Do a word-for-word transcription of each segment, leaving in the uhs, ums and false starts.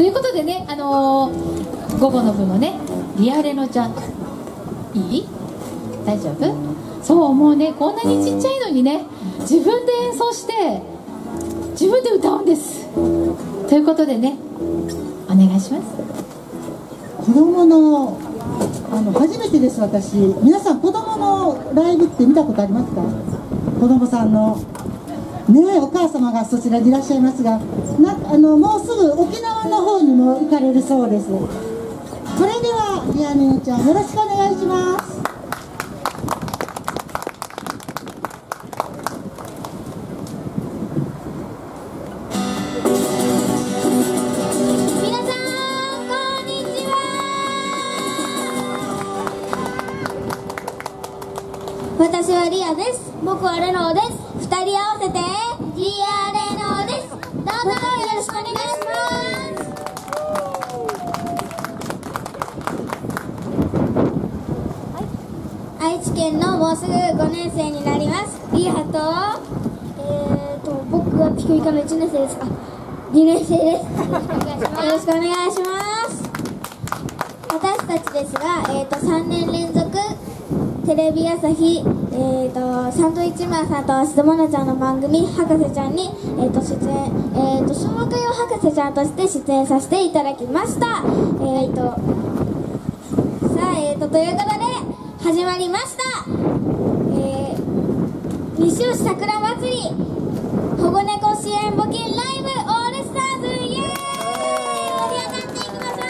ということでね、あのー、午後の部のね、リアレノちゃん、いい？大丈夫？そう、もうね、こんなにちっちゃいのにね、自分で演奏して、自分で歌うんです。ということでね、お願いします。子供の、あの、初めてです、私。皆さん、子供のライブって見たことありますか？子供さんの。ねえ、お母様がそちらにいらっしゃいますが、なあのもうすぐ沖縄の方にも行かれるそうです。それではリアレノちゃん、よろしくお願いします。私はリアです。僕はレノです。ふたり合わせてリアレノです。どうぞよろしくお願いします、はい、愛知県のもうすぐごねん生になりますリアと、えー、と僕はピクイカのいちねん生ですかにねん生です。よろしくお願いします。私たちですが、えー、とさんねん連続テレビ朝日、えー、とサンドウィッチマンさんと芦田愛菜ちゃんの番組「博士ちゃんに」に、えー、出演、えー、と小学用博士ちゃんとして出演させていただきました。えー、とさあ、えー、とということで始まりました、えー、西尾市桜まつり保護猫支援募金ライブオールスターズ、イエーイ、盛り上がっていきましょう。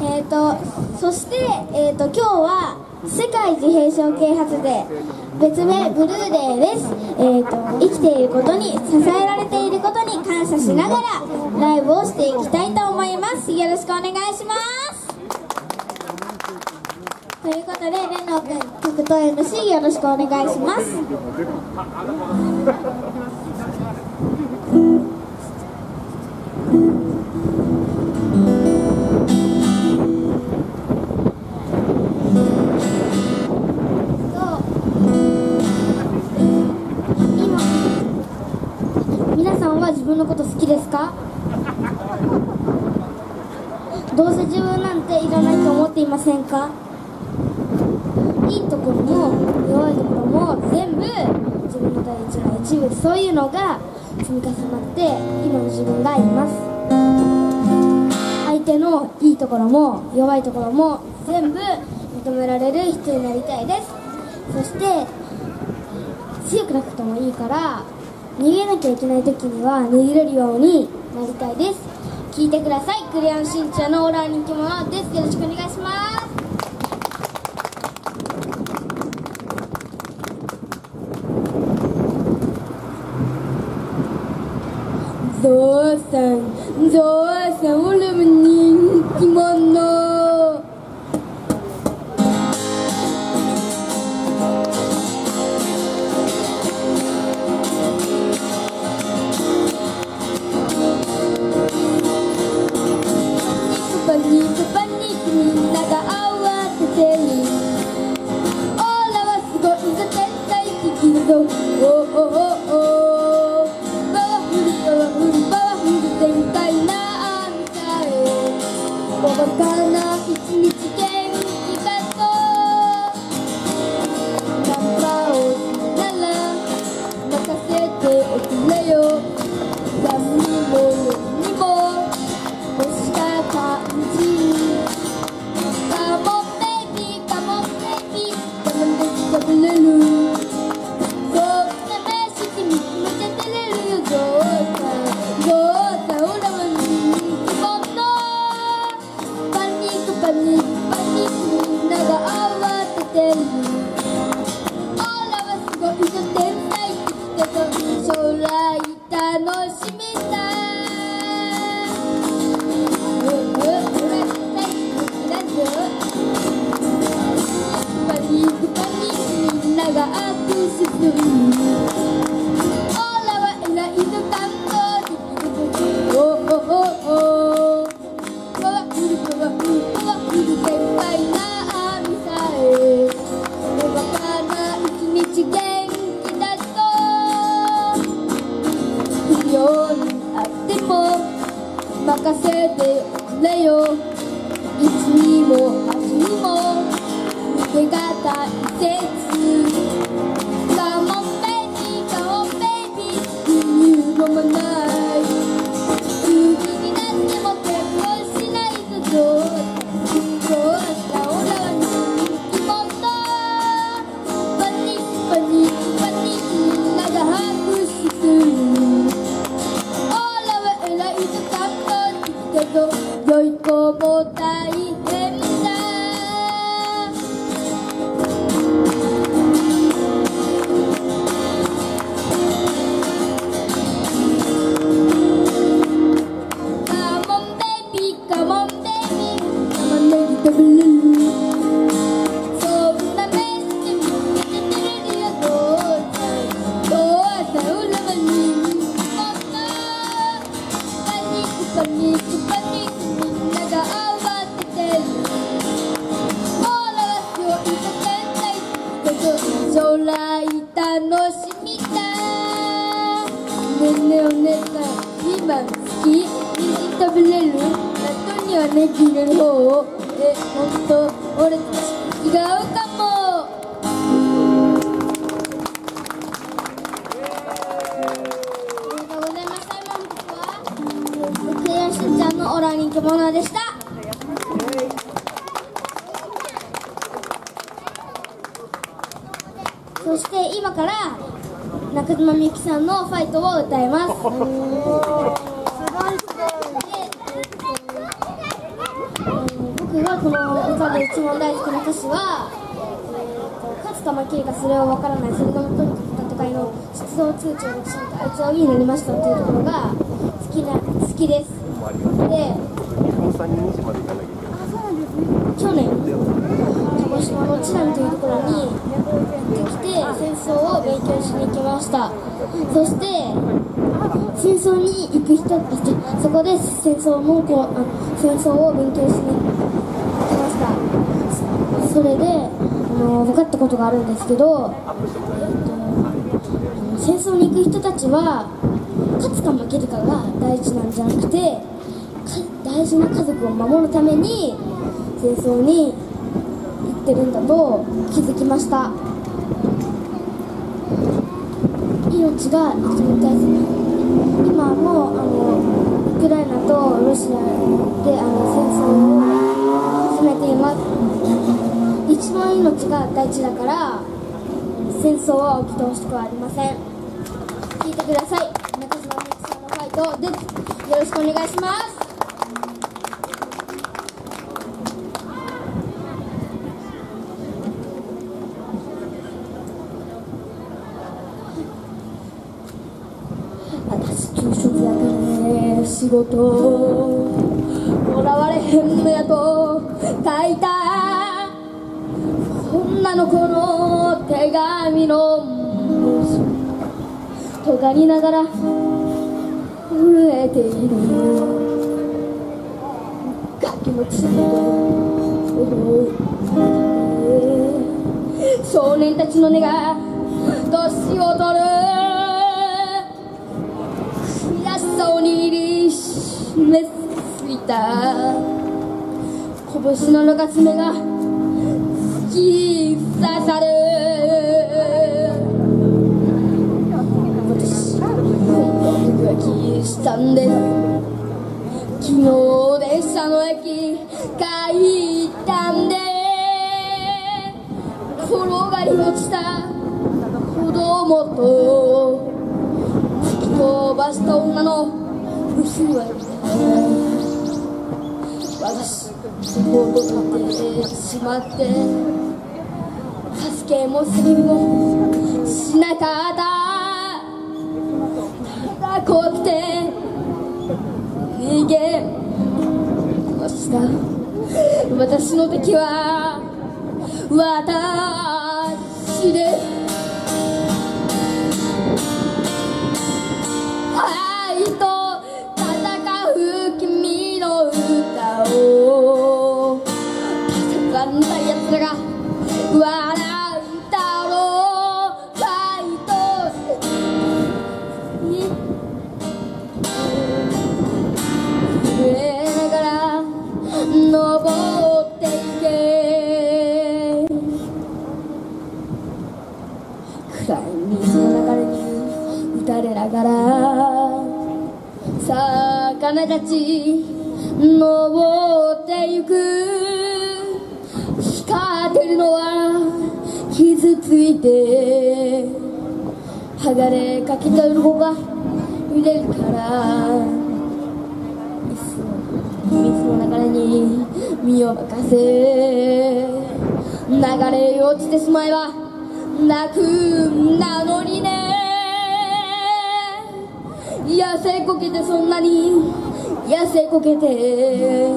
えーと、そして、えーと、今日は世界自閉症啓発デー、別名ブルーデーです。えーと、生きていることに、支えられていることに感謝しながらライブをしていきたいと思います。よろしくお願いします。ということで、レノ君、曲と エムシー よろしくお願いします。自分のこと好きですか？どうせ自分なんていらないと思っていませんか？いいところも弱いところも全部自分の第一の一部、そういうのが積み重なって今の自分がいます。相手のいいところも弱いところも全部認められる人になりたいです。そして強くなくてもいいから逃げなきゃいけない時には逃げれるようになりたいです。聞いてください。クレヨンしんちゃんのオーラ人気者です。よろしくお願いします。ゾウさん、ゾウさん、オラも人気者。「パパが一日元気だと」「パパが一日元気だと」れよ、いつにも明日にも抜けが大切。 Come on baby, come on baby、 理由もまない急になっても結婚しないとどうだって。 良い子も大変だ。Come on baby, come on baby、 玉ねぎとブルー。そんな目して見つけてくれるよどうだ。ドアさ裏まにもっとパニックパニック。 将来楽しみだ。ねえねえお姉さん、ピーマン好き？人参食べれる？納豆にはネギ入れる方？え、ほんと俺たち違うかも。ありがとうございました。今の曲はクレヨンしんちゃんのオラにけものでした。 そして今から中島みゆきさんの「ファイト」を歌います。すごい僕がこの歌で一番大好きな歌詞は「勝つか負けるかそれは分からない、それがもとに戦いの出動通知をしてあいつは海になりました」というところが好きな好きです。で、去年鹿児島の知覧というところに 戦争を勉強しに来ました。そして戦争に行く人たち、そこで戦争もこうあ戦争を勉強しに来ました。 そ, それであの分かったことがあるんですけど、えー、と戦争に行く人たちは勝つか負けるかが大事なんじゃなくて、大事な家族を守るために戦争に行ってるんだと気づきました。 命が一番大切。今もあのウクライナとロシアであの戦争を進めています。一番命が大事だから戦争は起きてほしくはありません。聞いてください。中島みゆきさんのファイトです。よろしくお願いします。 仕事もらわれへんのやと書いた女の子の手紙のとがりながら震えている楽器持ちだと少年たちの根が年を取る。 おにぎりしめすぎた拳のろかすめが突き刺さる。私は浮気したんで昨日列車の駅帰ったんで転がり落ちた子供と 飛ばした女の不思議は私も戻ってしまって助けもすぎもしなかった。ただ怖くて逃げました。私の敵は私です。 震えながらゲラガラ魚たち登ってゆく。光ってるのは傷ついて剥がれかけた鱗が揺れるから、水の流れに身を任せ、流れ落ちてしまえば泣くなのにね。痩せこけてそんなに痩せこけて、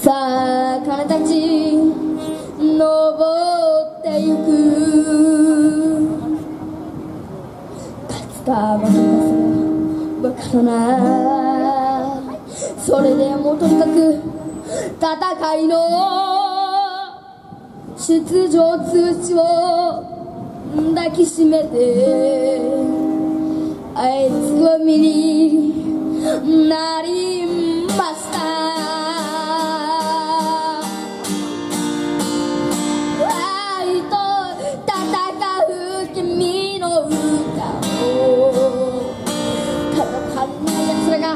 魚たち登ってゆく。勝つか負けたか分からない、それでもとにかく戦いの出場通知を抱きしめて、あいつは身になりました。愛と戦う君の歌を戦わない奴らが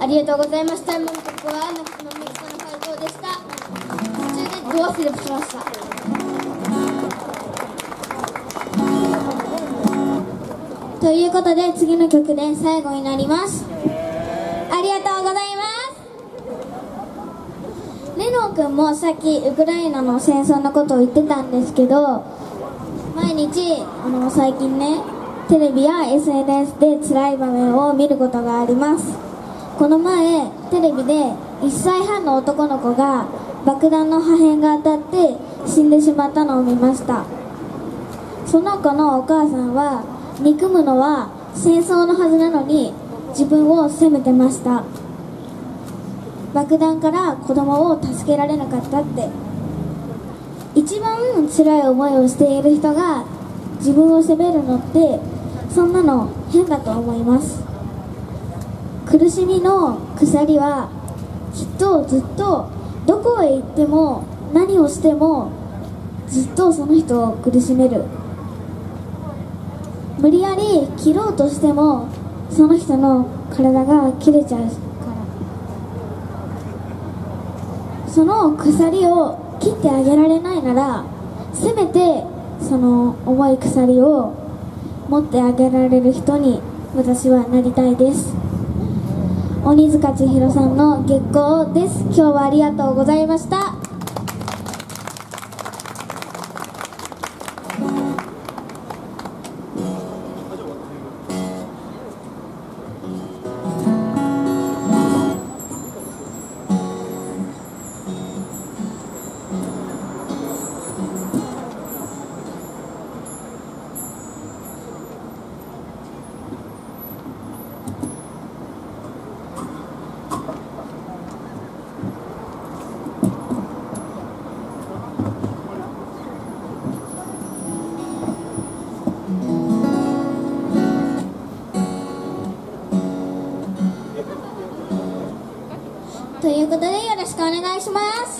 ありがとうございました。今の曲は夏のミツの回答でした。途中で語忘れしました。ということで次の曲で最後になります。ありがとうございます。レノン君もさっきウクライナの戦争のことを言ってたんですけど、毎日あの最近ね、テレビや エスエヌエス で辛い場面を見ることがあります。この前テレビでいっさいはんの男の子が爆弾の破片が当たって死んでしまったのを見ました。その子のお母さんは憎むのは戦争のはずなのに自分を責めてました。爆弾から子供を助けられなかったって。一番辛い思いをしている人が自分を責めるのってそんなの変だと思います。苦しみの鎖はきっとずっとどこへ行っても何をしてもずっとその人を苦しめる。無理やり切ろうとしてもその人の体が切れちゃうから、その鎖を切ってあげられないならせめてその重い鎖を持ってあげられる人に私はなりたいです。鬼塚千尋さんの月光です。今日はありがとうございました。ということでよろしくお願いします。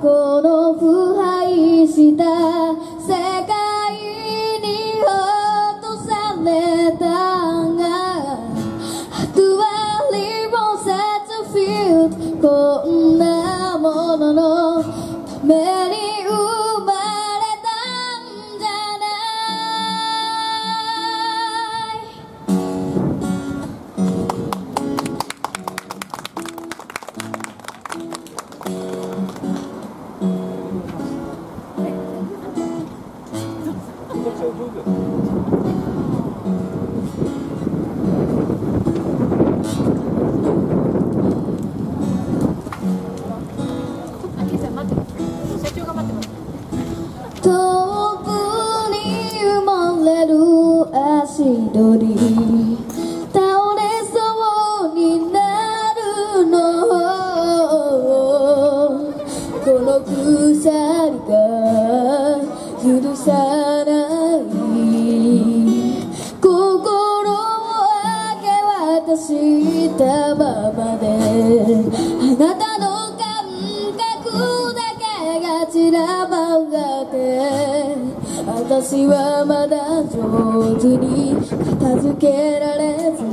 この腐敗した世界に落とされたこんなもののために生まれたんじゃない。の鎖が許さない心を明け渡したままであなたの感覚だけが散らばって私はまだ上手に片付けられずに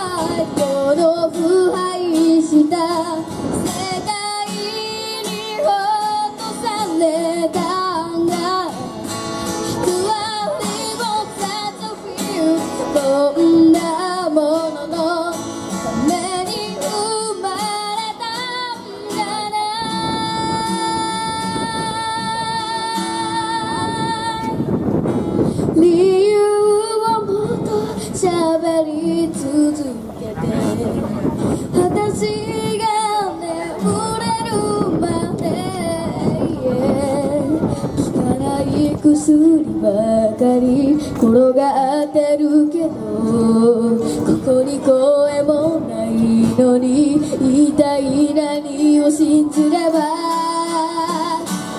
この腐敗した世界に落とされたんだ Twelve months of fear こんなもののために生まれたんじゃない理由をもっと喋り続け私が眠れるまで、yeah、効かない薬ばかり転がってるけどここに声もないのに一体何を信じれば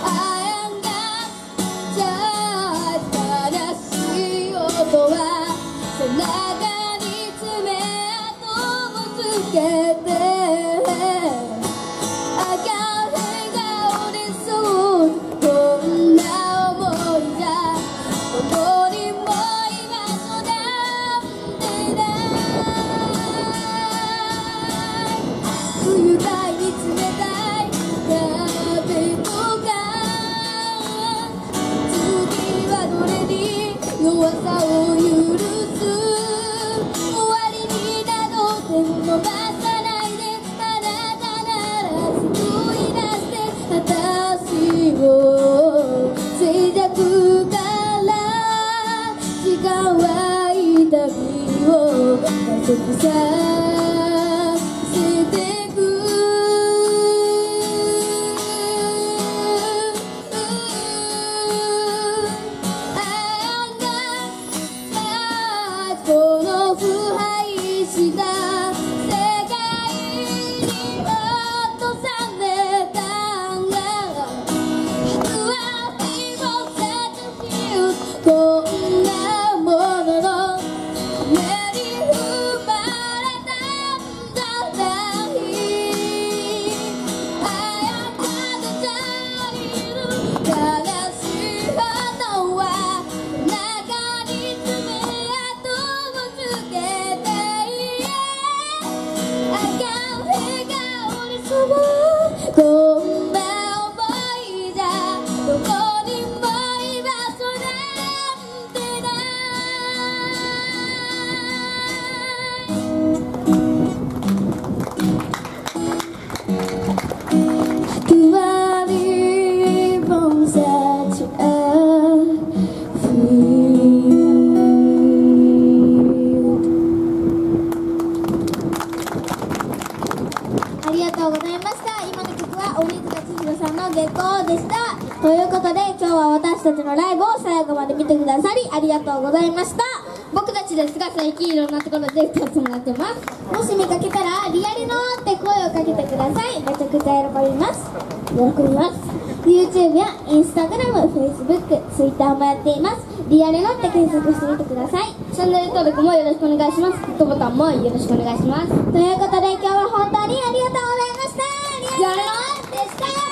I am God じゃあ正しい音は背中I got hang out in soul こんな想いじゃどこにも居場所なんてない冬場に冷たい風とか次はどれに弱さを許す「探してく」「あんたこの腐敗した世界に落とされたんだ」「Twelve months of fear」ということで今日は私たちのライブを最後まで見てくださりありがとうございました。僕たちですが最近いろんなところで歌ってもらってます。もし見かけたら「リアルの」って声をかけてください。めちゃくちゃ喜びます喜びます YouTube や インスタグラム、フェイスブック、ツイッター もやっています。リアルのって検索してみてください。チャンネル登録もよろしくお願いします。グッドボタンもよろしくお願いします。ということで今日は本当にありがとうございました。リアルのでした。